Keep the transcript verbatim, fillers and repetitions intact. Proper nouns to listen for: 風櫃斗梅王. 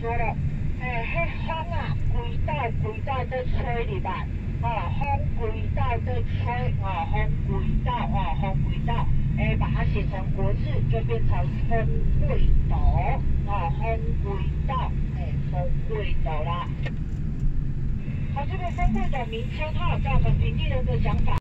说了，哎，迄风啊，规道规道在吹哩吧，哦，风规道在吹，哦，风规道，哦，风规道，哎，把它写成国字就变成风贵斗，哦，风贵道，哎，风贵斗啦。好，这个风贵斗名称哈，在我们平地人的想法。